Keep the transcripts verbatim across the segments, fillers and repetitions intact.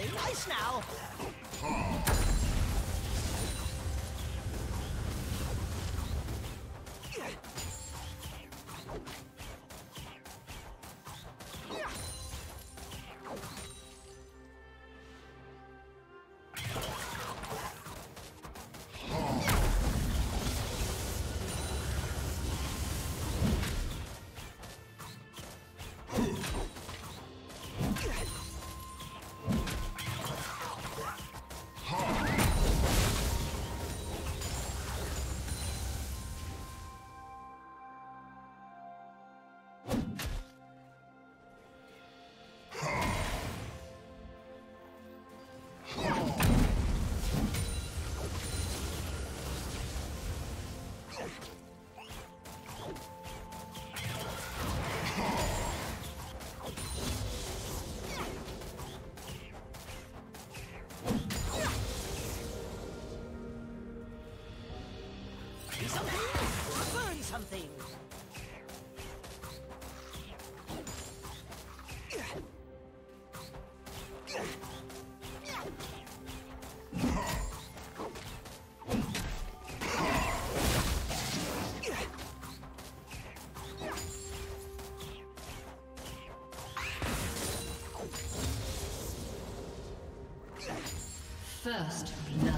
Very nice now. Something. First blood.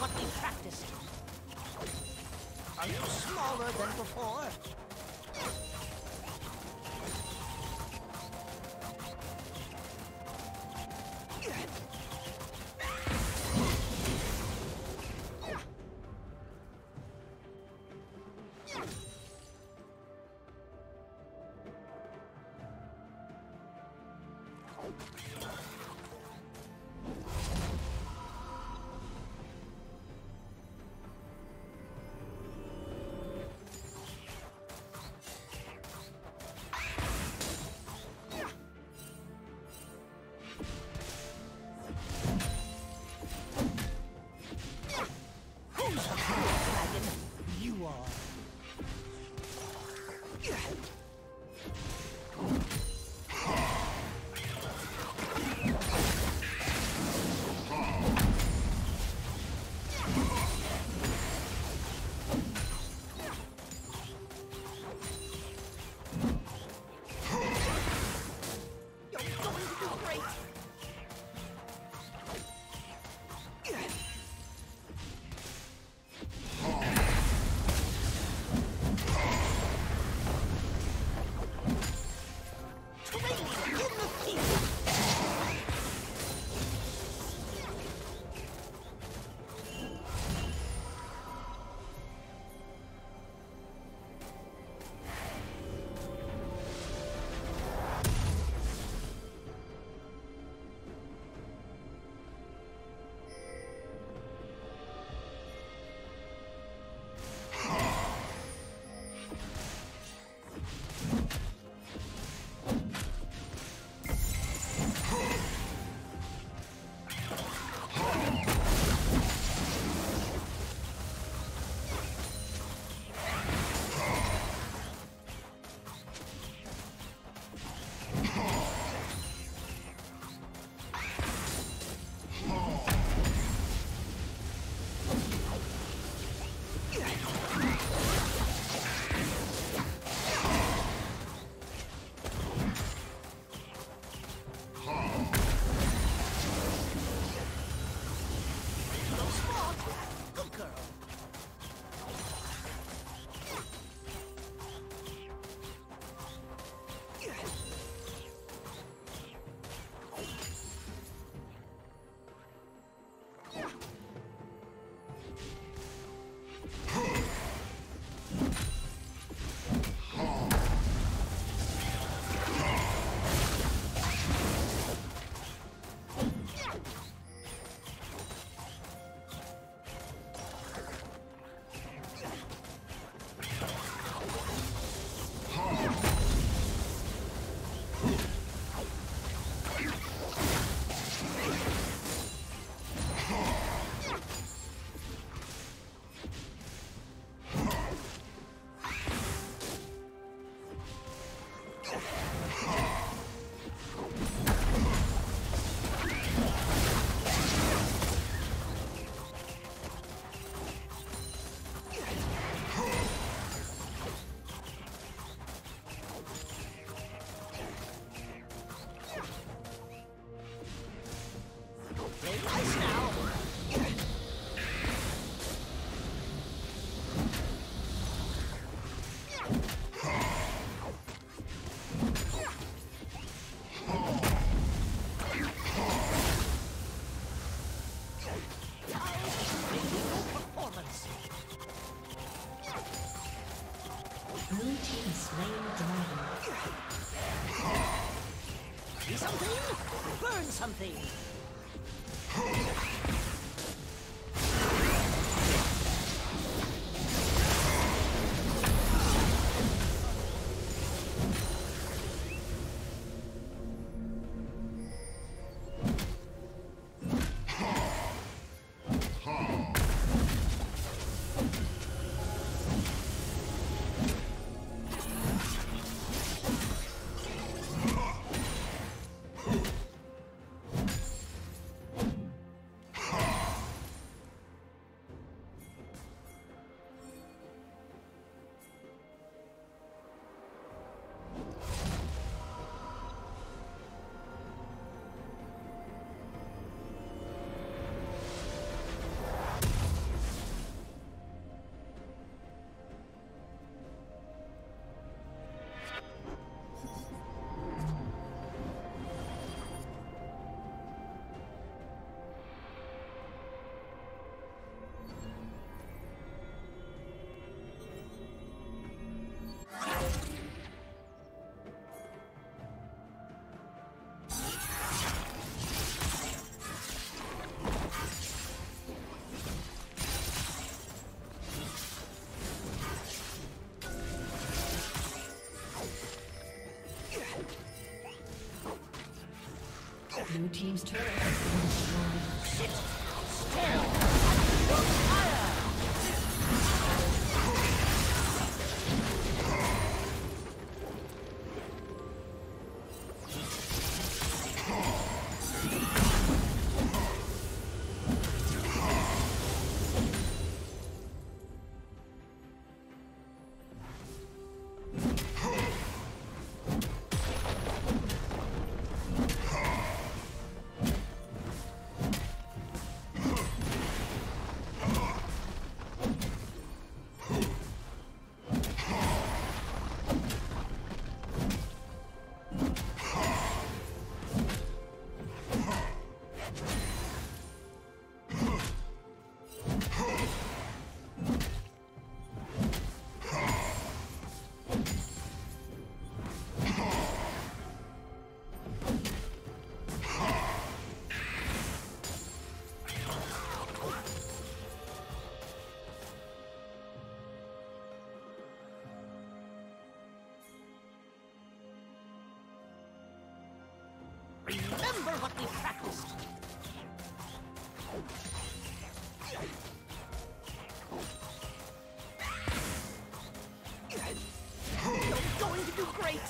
What we practiced. Are you smaller than before? Very nice now. Something. Blue team's turret has been destroyed. Sit still! No fire! Remember what we practiced! You're going to do great!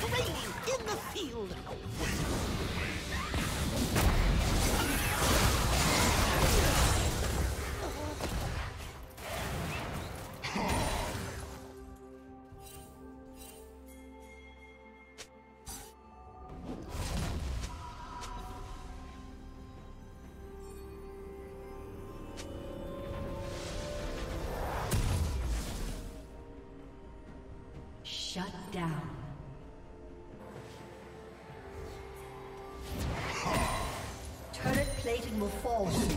Training in the field! Shut down. Turret plating will fall soon.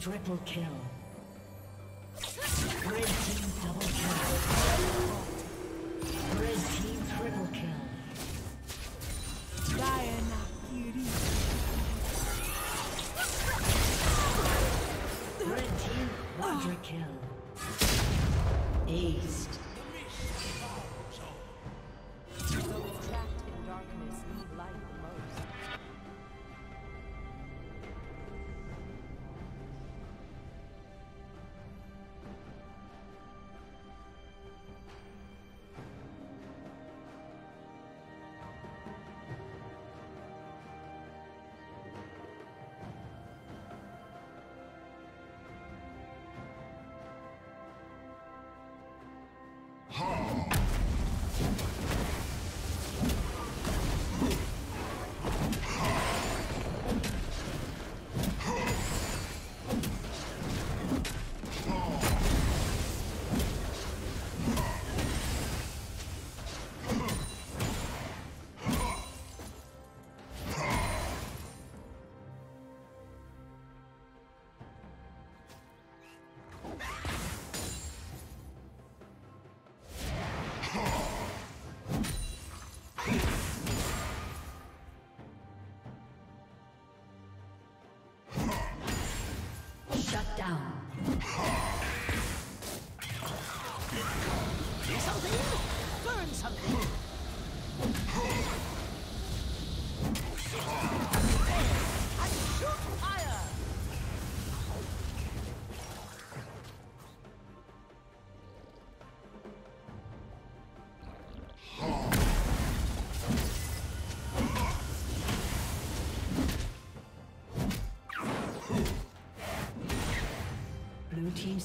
triple kill. Red team double kill. Red team triple kill. Diana Yuri. Red team quadra kill. Ace. Shut down. Do something new. Learn something. And shoot fire. Blue team's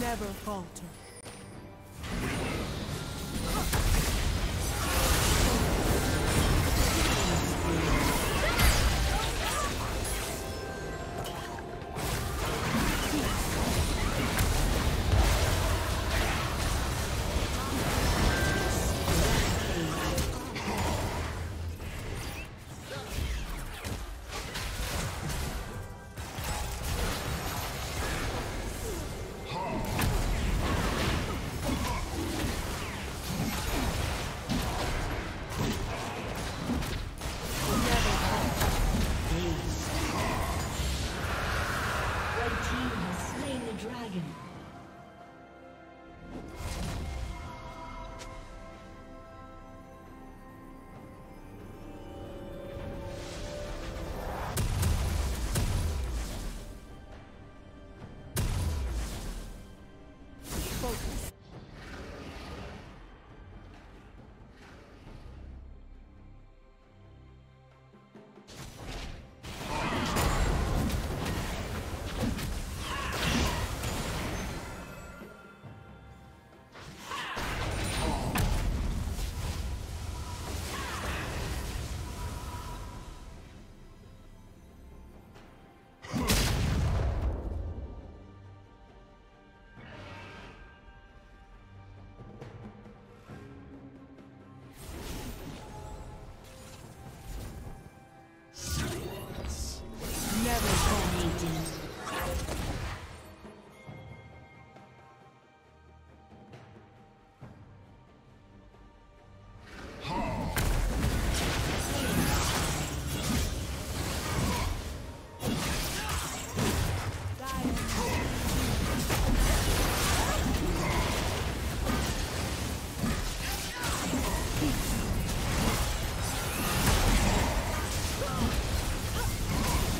Never falter.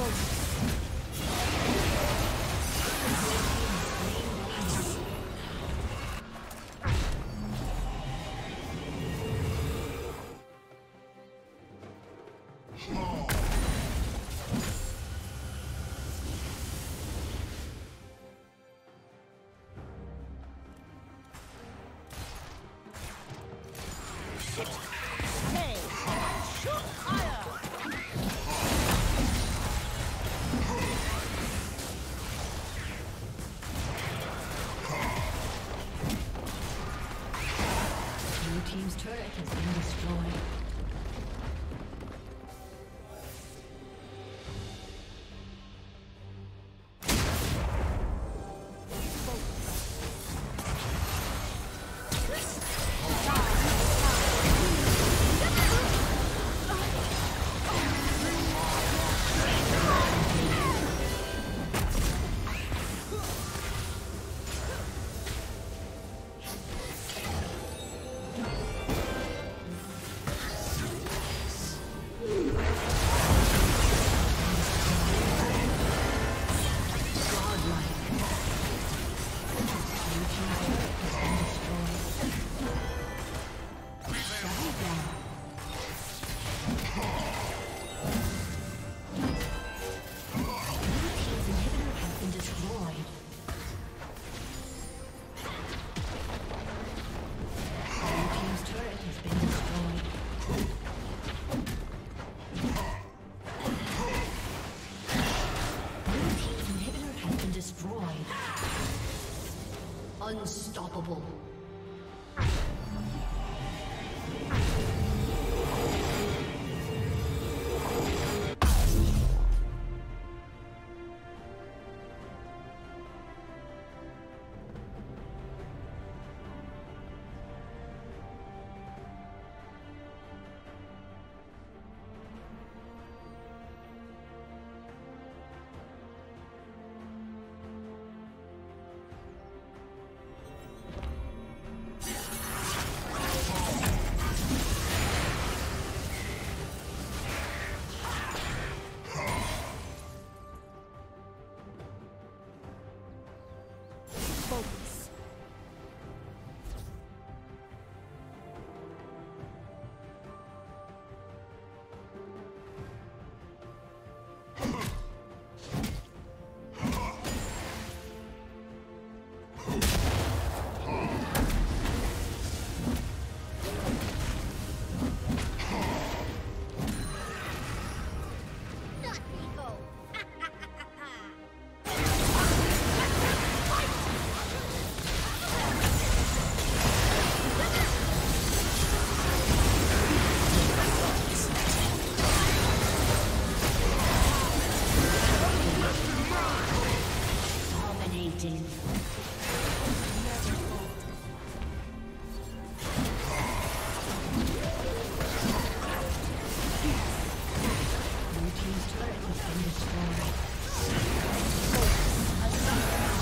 Unstoppable. Blue team's turret has been destroyed. A summoner